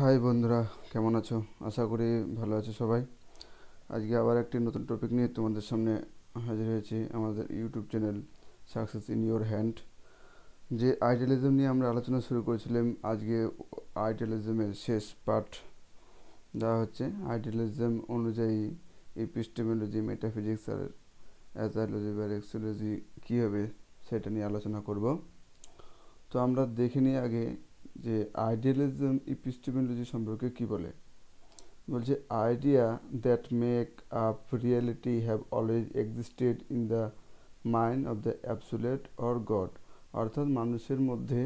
हाय बंधुरा केमन आछो आशा करी भालो आछो सबाई। आज के आबार एकटी नतून टपिक निये तोमादेर सामने हाजिर होयेछि। आमादेर YouTube channel success in your hand जे आइडियलिज्म निये आमरा आलोचना शुरू करेछिलाम, आजके आइडियलिज्मेर शेष पार्ट देওয়া হচ্ছে। आइडियलिज्म अनुयायी एपिस्टेमोलॉजी मेटाफिजिक्स और एजाइलॉजी और एक्सियोलॉजी की होबे सेटा निये आलोचना करब। तो आमरा देखे निই आगे যে আইডিয়ালিজম ইপিস্টেমোলজি সম্পর্কে কি বলে। বলছে idea that make up reality have always existed in the mind of the absolute or God. অর্থাৎ মানুষের মধ্যে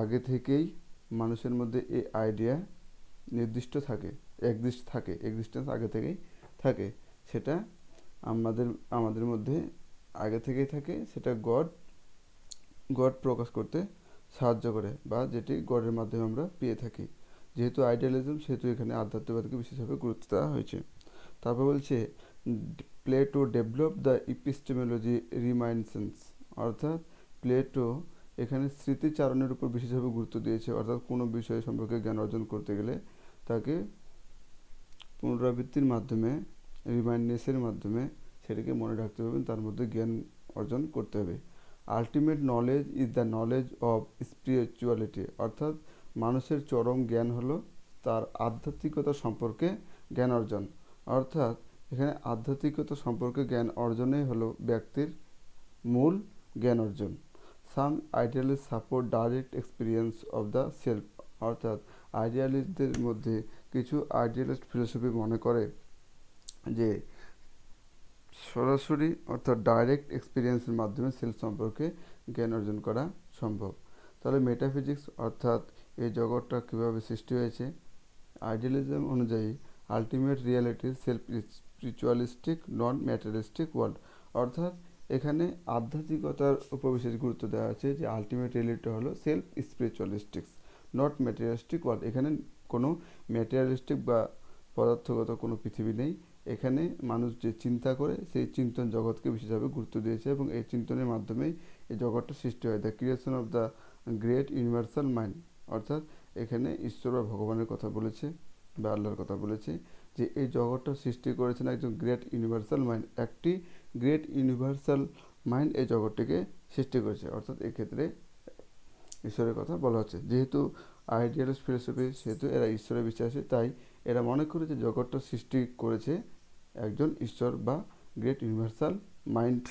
আগে থেকেই মানুষের মধ্যে এই আইডিয়া নির্দিষ্ট থাকে, এক্সিস্টেন্স আগে থেকেই থাকে, সেটা আমাদের মধ্যে আগে থেকেই থাকে, সেটা গড প্রকাশ করতে সাহায্য করে বা যেটি গডের মাধ্যমে আমরা পেয়ে থাকি। যেহেতু আইডিয়ালিজম সেহেতু এখানে আধ্যাত্মিকতাকে বিশেষভাবে গুরুত্ব দেওয়া হয়েছে। তারপর বলছে Plato develop the epistemology reminiscence. অর্থাৎ প্লেটো এখানে স্মৃতিচারণের উপর বিশেষভাবে গুরুত্ব দিয়েছে। অর্থাৎ কোনো বিষয় সম্পর্কে জ্ঞান অর্জন করতে গেলে তাকে পুনরাবৃত্তির মাধ্যমে, রিমাইন্ডনেসের মাধ্যমে সেটাকে মনে রাখতে হবে, তার মধ্যে জ্ঞান অর্জন করতে হবে। Ultimate knowledge is the knowledge of spirituality. অর্থাৎ মানুষের চরম জ্ঞান হলো তার আধ্যাত্মিকতা সম্পর্কে জ্ঞান অর্জন। অর্থাৎ এখানে আধ্যাত্মিকতা সম্পর্কে জ্ঞান অর্জনই হলো ব্যক্তির মূল জ্ঞান অর্জন। Some idealist support direct experience of the self. অর্থাৎ আইডিয়ালিস্টদের মধ্যে কিছু আইডিয়ালিস্ট ফিলোসফি মনে করে যে সরাসরি অর্থাৎ ডাইরেক্ট এক্সপিরিয়েন্সের মাধ্যমে সেলফ সম্পর্কে জ্ঞান অর্জন করা সম্ভব। তাহলে মেটাফিজিক্স অর্থাৎ এই জগৎটা কীভাবে সৃষ্টি হয়েছে, আইডিয়ালিজম অনুযায়ী ultimate reality self spiritualistic non materialistic world. অর্থাৎ এখানে আধ্যাত্মিকতার উপর বিশেষ গুরুত্ব দেওয়া আছে যে আলটিমেট রিয়ালিটি হলো self spiritualistics not materialistic world. এখানে কোনো ম্যাটেরিয়ালিস্টিক বা পদার্থগত কোনো পৃথিবী নেই। এখানে মানুষ যে চিন্তা করে সেই চিন্তন জগৎকে বিশেষভাবে গুরুত্ব দিয়েছে এবং এই চিন্তনের মাধ্যমেই এই জগৎটা সৃষ্টি হয়। The creation of the great universal mind. অর্থাৎ এখানে ঈশ্বর বা ভগবানের কথা বলেছে বা আল্লাহর কথা বলেছে যে এই জগৎটা সৃষ্টি করেছেন একজন গ্রেট ইউনিভার্সাল মাইন্ড। একটি গ্রেট ইউনিভার্সাল মাইন্ড এই জগৎটিকে সৃষ্টি করেছে। অর্থাৎ এক্ষেত্রে ঈশ্বরের কথা বলা হচ্ছে। যেহেতু আইডিয়ালিস্ট ফিলোসফি সেহেতু এরা ঈশ্বরে বিশ্বাসী, তাই এরা মনে করে যে জগৎটা সৃষ্টি করেছে একজন ঈশ্বর বা গ্রেট ইউনিভার্সাল মাইন্ড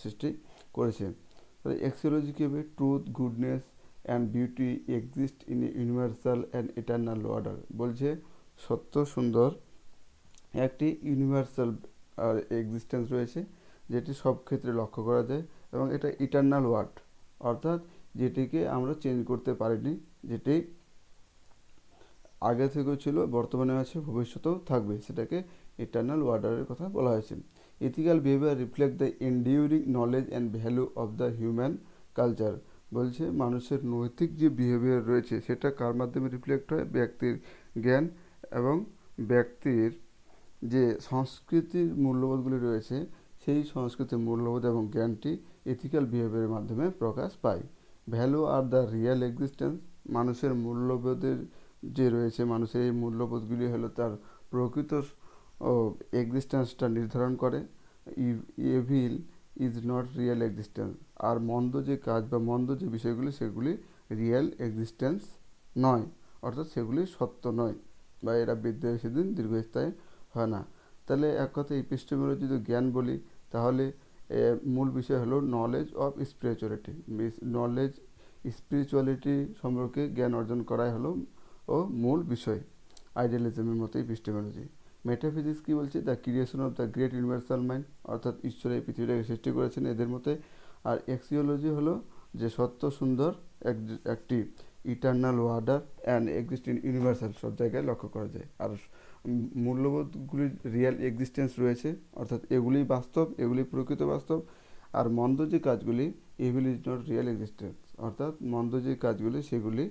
সৃষ্টি করেছে। তাহলে এক্সিওলজি কী হবে? Truth goodness and beauty exist in a universal and eternal order. বলছে সত্য, সুন্দর একটি ইউনিভার্সাল এক্সিস্টেন্স রয়েছে যেটি সব ক্ষেত্রে লক্ষ্য করা যায় এবং এটা ইটারনাল ওয়ার্ড। অর্থাৎ যেটিকে আমরা চেঞ্জ করতে পারিনি, যেটি আগে থেকেও ছিল, বর্তমানে আছে, ভবিষ্যতেও থাকবে, সেটাকে ইটারনাল ওয়ার্ডারের কথা বলা হয়েছে। Ethical behaviour reflect the enduring knowledge and value of the human culture. বলছে মানুষের নৈতিক যে বিহেভিয়ার রয়েছে সেটা কার মাধ্যমে রিফ্লেক্ট হয়? ব্যক্তির জ্ঞান এবং ব্যক্তির যে সংস্কৃতির মূল্যবোধগুলি রয়েছে সেই সংস্কৃতির মূল্যবোধ এবং জ্ঞানটি ইথিক্যাল বিহেভিয়ারের মাধ্যমে প্রকাশ পায়। Value are the real existence. মানুষের মূল্যবোধের যে রয়েছে, মানুষের এই মূল্যবোধগুলি হলো তার প্রকৃত এক্সিস্টেন্সটা নির্ধারণ করে। Evil is not real existence. আর মন্দ যে কাজ বা মন্দ যে বিষয়গুলি সেগুলি রিয়েল এক্সিস্টেন্স নয়, অর্থাৎ সেগুলি সত্য নয় বা এরা বিদ্যায় সেদিন দীর্ঘস্থায়ী হয় না। তাহলে এক কথা ইপিস্টেমোলজি যদি জ্ঞান বলি তাহলে মূল বিষয় হলো knowledge of spirituality. Knowledge spirituality সম্পর্কে জ্ঞান অর্জন করাই হলো ও মূল বিষয় আইডিয়ালিজমের মতো ইপিস্টেমোলজি। মেটাফিজিক্স কী বলছে? The creation of the great universal mind. অর্থাৎ ঈশ্বর এই পৃথিবীটাকে সৃষ্টি করেছেন এদের মতে। আর এক্সিওলজি হলো যে সত্য, সুন্দর একটি eternal order and existent universal, সব জায়গায় লক্ষ্য করা যায়। আর মূল্যবোধগুলির রিয়েল এক্সিস্টেন্স রয়েছে, অর্থাৎ এগুলি বাস্তব, এগুলি প্রকৃত বাস্তব। আর মন্দ যে কাজগুলি, evil is not real existence. অর্থাৎ মন্দ যে কাজগুলি সেগুলি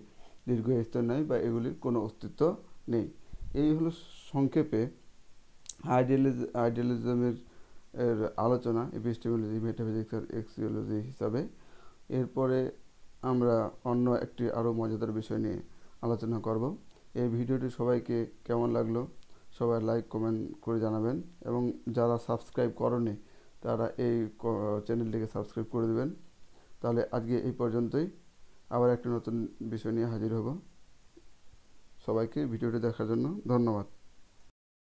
দীর্ঘস্থায়ী নয় বা এগুলির কোনো অস্তিত্ব নেই। এই হলো সংক্ষেপে আইডিয়ালিজমের আলোচনা এপিস্টেমোলজি মেটাফিজিক্স আর এক্সিওলজি হিসাবে। এরপরে আমরা অন্য একটি আরও মজাদার বিষয় নিয়ে आलोचना करब। ये भिडियोटी सबाइके केमन लागलो सबाई लाइक कमेंट करे जानाबेन एबं जारा सबस्क्राइब करेननि तारा एई चैनलटिके सबस्क्राइब करे दिबेन। ताहले आजके एई पर्यन्तই आबार एकटा नतुन विषय निये हाजिर हब। सबाइके भिडियोटी देखार जन्य धन्यवाद।